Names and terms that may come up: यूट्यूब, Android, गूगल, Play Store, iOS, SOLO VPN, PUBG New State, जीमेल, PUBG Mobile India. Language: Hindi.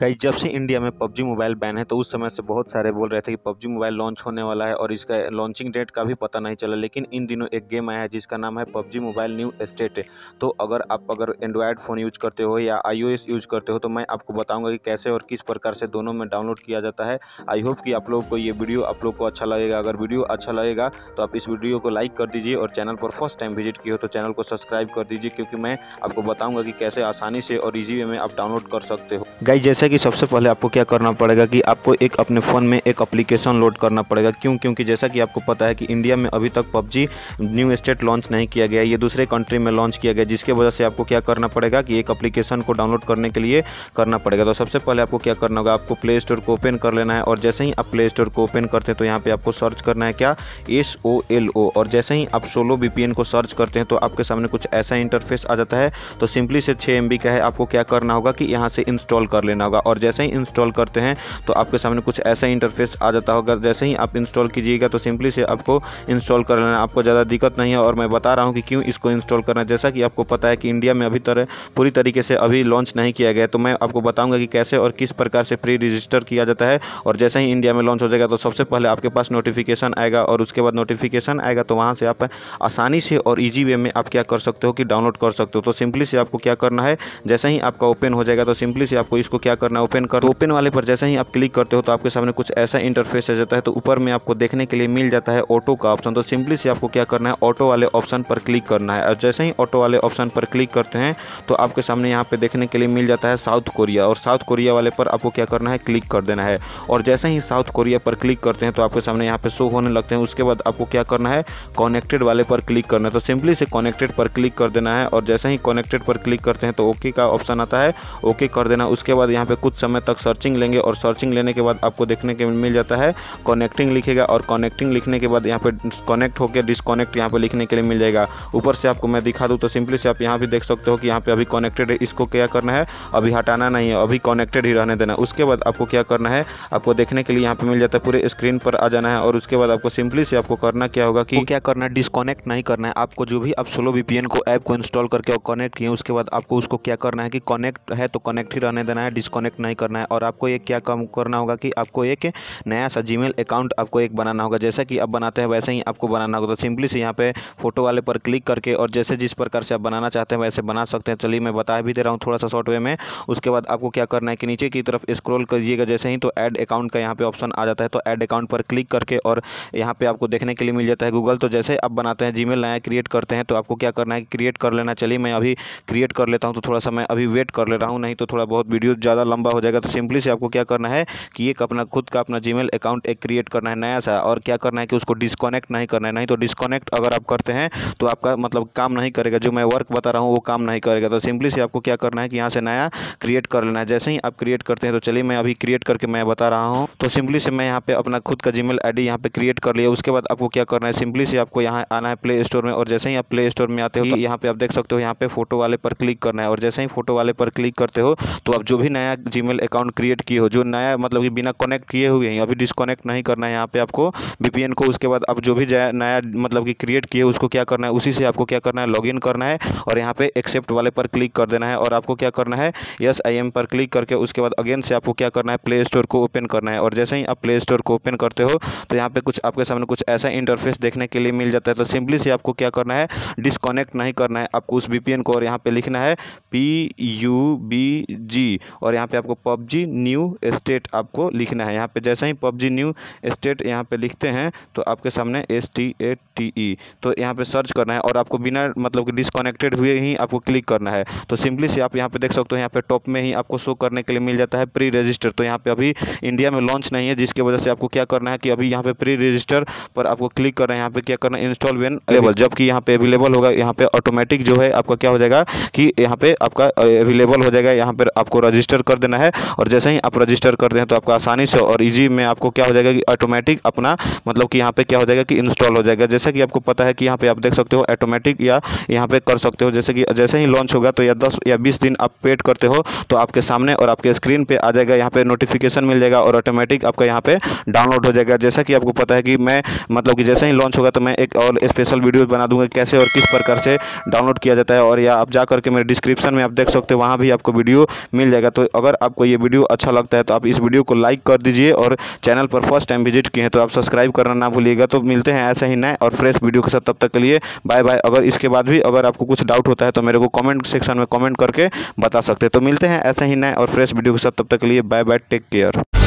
गाइस जब से इंडिया में PUBG मोबाइल बैन है तो उस समय से बहुत सारे बोल रहे थे कि PUBG मोबाइल लॉन्च होने वाला है और इसका लॉन्चिंग डेट का भी पता नहीं चला, लेकिन इन दिनों एक गेम आया है जिसका नाम है PUBG मोबाइल न्यू स्टेट। तो अगर आप एंड्रॉयड फ़ोन यूज़ करते हो या iOS यूज़ करते हो तो मैं आपको बताऊँगा कि कैसे और किस प्रकार से दोनों में डाउनलोड किया जाता है। आई होप कि आप लोग को ये वीडियो अच्छा लगेगा। अगर वीडियो अच्छा लगेगा तो आप इस वीडियो को लाइक कर दीजिए और चैनल पर फर्स्ट टाइम विजिट किए हो तो चैनल को सब्सक्राइब कर दीजिए, क्योंकि मैं आपको बताऊँगा कि कैसे आसानी से और ईजी वे में आप डाउनलोड कर सकते हो। गाइस जैसे कि सबसे पहले आपको क्या करना पड़ेगा कि आपको एक अपने फ़ोन में एक एप्लीकेशन लोड करना पड़ेगा। क्योंकि जैसा कि आपको पता है कि इंडिया में अभी तक PUBG न्यू स्टेट लॉन्च नहीं किया गया है, ये दूसरे कंट्री में लॉन्च किया गया, जिसके वजह से आपको क्या करना पड़ेगा कि एक एप्लीकेशन को डाउनलोड करने के लिए करना पड़ेगा। तो सबसे पहले आपको क्या करना होगा, आपको प्ले स्टोर को ओपन कर लेना है और जैसे ही आप प्ले स्टोर को ओपन करते हैं तो यहाँ पर आपको सर्च करना है क्या SOLO, और जैसे ही आप सोलो VPN को सर्च करते हैं तो आपके सामने कुछ ऐसा इंटरफेस आ जाता है। तो सिंपली से 6 MB का है, आपको क्या करना होगा कि यहाँ से इंस्टॉल कर लेना होगा और जैसे ही इंस्टॉल करते हैं तो आपके सामने कुछ ऐसा इंटरफेस आ जाता होगा। जैसे ही आप इंस्टॉल कीजिएगा तो सिंपली से आपको इंस्टॉल कर लेना, आपको ज़्यादा दिक्कत नहीं है। और मैं बता रहा हूँ कि क्यों इसको इंस्टॉल करना है। जैसा कि आपको पता है कि इंडिया में अभी पूरी तरीके से अभी लॉन्च नहीं किया गया, तो मैं आपको बताऊँगा कि कैसे और किस प्रकार से प्री रजिस्टर किया जाता है। और जैसे ही इंडिया में लॉन्च हो जाएगा तो सबसे पहले आपके पास नोटिफिकेशन आएगा और उसके बाद नोटिफिकेशन आएगा तो वहाँ से आप आसानी से और ईजी वे में आप क्या कर सकते हो कि डाउनलोड कर सकते हो। तो सिंपली से आपको क्या करना है, जैसे ही आपका ओपन हो जाएगा तो सिंपली से आपको इसको क्या करना है, ओपन वाले पर जैसे ही आप क्लिक करते हो तो आपके सामने कुछ ऐसा इंटरफेस आ जाता है। तो ऊपर में आपको देखने के लिए मिल जाता है ऑटो का ऑप्शन। तो सिंपली से आपको क्या करना है, ऑटो वाले ऑप्शन पर क्लिक करना है और जैसे ही ऑटो वाले ऑप्शन पर क्लिक करते हैं तो आपके सामने यहाँ पे देखने के लिए मिल जाता है साउथ कोरिया, और साउथ कोरिया वाले पर आपको क्या करना है, क्लिक कर देना है। और जैसे ही साउथ कोरिया पर क्लिक करते हैं तो आपके सामने यहाँ पे शो होने लगते हैं। उसके बाद आपको क्या करना है, कनेक्टेड वाले पर क्लिक करना है। तो सिंपली से कनेक्टेड पर क्लिक कर देना है और जैसे ही कनेक्टेड पर क्लिक करते हैं तो ओके का ऑप्शन आता है, ओके कर देना। उसके बाद यहाँ पे कुछ समय तक सर्चिंग लेंगे और सर्चिंग लेने के बाद आपको देखने के मिल जाता है कनेक्टिंग लिखेगा, और कनेक्टिंग लिखने के बाद यहाँ पे कनेक्ट होकर डिसकनेक्ट यहाँ पे लिखने के लिए मिल जाएगा। ऊपर से आपको मैं दिखा दूँ तो सिंपली से आप यहाँ भी देख सकते हो कि यहाँ पे अभी कनेक्टेड है, इसको क्या करना है, अभी हटाना नहीं है, अभी कनेक्टेड ही रहने देना। उसके बाद आपको क्या करना है, आपको देखने के लिए यहाँ पे मिल जाता है, पूरे स्क्रीन पर आ जाना है। और उसके बाद आपको सिंपली से आपको करना क्या होगा कि क्या करना है, डिसकनेक्ट नहीं करना है। आपको जो भी आप सोलो VPN को ऐप को इंस्टॉल करके और कनेक्ट किए उसके बाद आपको उसको क्या करना है कि कनेक्ट है तो कनेक्ट ही रहने देना है, डिसकनेक्ट नहीं करना है। और आपको ये क्या काम करना होगा कि आपको एक नया सा जीमेल अकाउंट आपको एक बनाना होगा, जैसा कि आप बनाते हैं वैसे ही आपको बनाना होगा। तो सिंपली से यहाँ पे फोटो वाले पर क्लिक करके और जैसे जिस प्रकार से आप बनाना चाहते हैं वैसे बना सकते हैं। चलिए मैं बता भी दे रहा हूँ थोड़ा सा शॉर्ट वे में। उसके बाद आपको क्या करना है कि नीचे की तरफ स्क्रॉल करिएगा जैसे ही तो ऐड अकाउंट का यहाँ पे ऑप्शन आ जाता है। तो ऐड अकाउंट पर क्लिक करके और यहाँ पे आपको देखने के लिए मिल जाता है गूगल। तो जैसे आप बनाते हैं जीमेल नया क्रिएट करते हैं तो आपको क्या करना है, क्रिएट कर लेना। चलिए मैं अभी क्रिएट कर लेता हूँ, तो थोड़ा सा मैं अभी वेट कर ले रहा हूँ, नहीं तो थोड़ा बहुत वीडियो ज़्यादा लंबा हो जाएगा। तो सिंपली से आपको क्या करना है कि एक अपना खुद का अपना जीमेल अकाउंट एक क्रिएट करना है नया सा, और क्या करना है कि उसको डिसकनेक्ट नहीं करना है, नहीं तो डिसकनेक्ट अगर आप करते हैं तो आपका मतलब काम नहीं करेगा, जो मैं वर्क बता रहा हूँ वो काम नहीं करेगा। तो सिंपली से आपको क्या करना है कि यहाँ से नया क्रिएट कर लेना है। जैसे ही आप क्रिएट करते हैं तो चलिए मैं अभी क्रिएट करके मैं बता रहा हूँ। तो सिंपली से मैं यहाँ पर अपना खुद का जीमेल आई डी यहाँ पर क्रिएट कर लिया। उसके बाद आपको क्या करना है, सिंपली से आपको यहाँ आना है प्ले स्टोर में, और जैसे ही आप प्ले स्टोर में आते हो यहाँ पर आप देख सकते हो यहाँ पे फोटो वाले पर क्लिक करना है। और जैसे ही फोटो वाले पर क्लिक करते हो तो आप जो भी नया जीमेल अकाउंट क्रिएट किए हो, जो नया मतलब कि बिना कनेक्ट किए हुए हैं, अभी डिसकनेक्ट नहीं करना है यहाँ पे आपको VPN को। उसके बाद आप जो भी नया मतलब कि क्रिएट किए उसको क्या करना है, उसी से आपको क्या करना है, लॉगिन करना है और यहाँ पे एक्सेप्ट वाले पर क्लिक कर देना है। और आपको क्या करना है, यस आई एम पर क्लिक करके उसके बाद अगेन से आपको क्या करना है, प्ले स्टोर को ओपन करना है। और जैसे ही आप प्ले स्टोर को ओपन करते हो तो यहाँ पर कुछ आपके सामने कुछ ऐसा इंटरफेस देखने के लिए मिल जाता है। तो सिंपली से आपको क्या करना है, डिसकनेक्ट नहीं करना है आपको उस VPN को, और यहाँ पर लिखना है PUBG और यहाँ पे आपको PUBG न्यू स्टेट आपको लिखना है। यहाँ पे जैसे ही PUBG न्यू स्टेट यहाँ पे लिखते हैं तो आपके सामने STATE तो यहाँ पे सर्च करना है और आपको बिना मतलब कि डिसकनेक्टेड हुए ही आपको क्लिक करना है। तो सिंपली से आप यहाँ पे देख सकते हो यहाँ पे टॉप में ही आपको शो करने के लिए मिल जाता है प्री रजिस्टर। तो यहाँ पे अभी इंडिया में लॉन्च नहीं है, जिसकी वजह से आपको क्या करना है कि अभी यहाँ पे प्री रजिस्टर पर आपको क्लिक करना है। यहाँ पे क्या करना है, इंस्टॉल वेन अवेलेबल, जबकि यहाँ पे अवेलेबल होगा यहाँ पे ऑटोमेटिक जो है आपका क्या हो जाएगा कि यहाँ पे आपका अवेलेबल हो जाएगा, यहाँ पर आपको रजिस्टर कर देना है। और जैसे ही आप रजिस्टर कर दें तो आपको आसानी से और इजी में आपको क्या हो जाएगा कि ऑटोमेटिक अपना मतलब कि यहाँ पे क्या हो जाएगा कि इंस्टॉल हो जाएगा। जैसा कि आपको पता है कि यहाँ पे आप देख सकते हो ऑटोमेटिक या यहाँ पे कर सकते हो, जैसे कि जैसे ही लॉन्च होगा तो या 10 या 20 दिन आप वेट करते हो तो आपके सामने और आपके स्क्रीन पर आ जाएगा, यहाँ पर नोटिफिकेशन मिल जाएगा और ऑटोमेटिक आपका यहाँ पर डाउनलोड हो जाएगा। जैसा कि आपको पता है कि मैं मतलब कि जैसे ही लॉन्च होगा तो मैं एक और स्पेशल वीडियो बना दूंगा कैसे और किस प्रकार से डाउनलोड किया जाता है, और या आप जा करके मेरे डिस्क्रिप्शन में आप देख सकते हो वहाँ भी आपको वीडियो मिल जाएगा। तो अगर अगर आपको ये वीडियो अच्छा लगता है तो आप इस वीडियो को लाइक कर दीजिए, और चैनल पर फर्स्ट टाइम विजिट किए हैं तो आप सब्सक्राइब करना ना भूलिएगा। तो मिलते हैं ऐसे ही नए और फ्रेश वीडियो के साथ, तब तक के लिए बाय बाय। अगर इसके बाद भी अगर आपको कुछ डाउट होता है तो मेरे को कमेंट सेक्शन में कमेंट करके बता सकते हैं। तो मिलते हैं ऐसे ही नए और फ्रेश वीडियो के साथ, तब तक के लिए बाय बाय, टेक केयर।